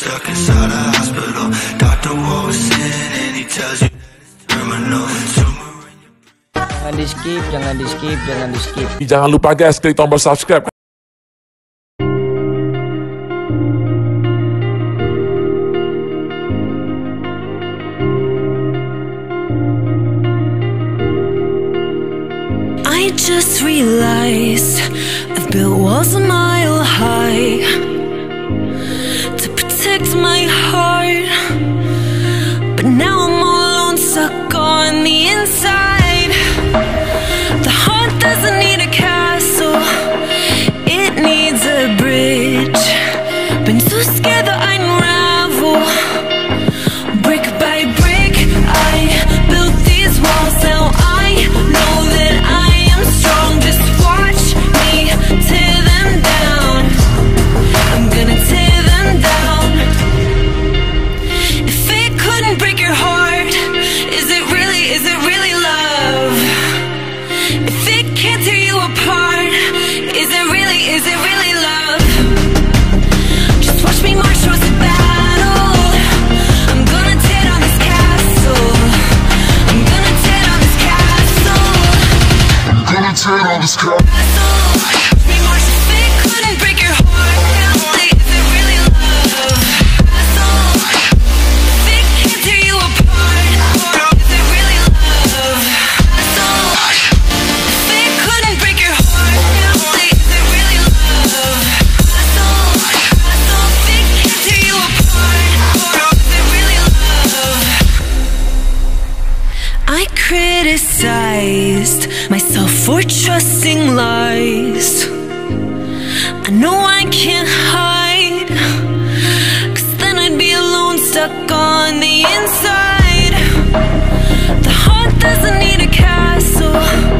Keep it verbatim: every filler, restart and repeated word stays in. stuck inside a hospital. Doctor walks in and he tells you that it's terminal. Jangan di skip, jangan di skip, jangan di skip. Jangan lupa guys, klik tombol subscribe. I just realized I've built walls a mile high to protect my heart, but now I'm all alone, stuck on the inside. The heart doesn't need a castle, it needs a bridge. Been so scared that I unravel, brick by brick I built these walls. Now I know that I am strong, just watch me tear them down. I'm gonna tear them down. If it couldn't break your heart, is it really, is it really love? If it can't tear you apart, is it really, is it really love? Just watch me march towards the battle. I'm gonna tear down this castle. I'm gonna tear down this castle. I'm gonna tear down this castle. We march if it couldn't break your heart. Really, is it really love? Castle. If it can't tear you apart, is it really love? Castle. If it couldn't break your heart, really, is it really love? Castle. Castle. If it can't tear you apart, is it really love? I criticized myself for trusting lies. I know I can't hide, cause then I'd be alone, stuck on the inside. The heart doesn't need a castle.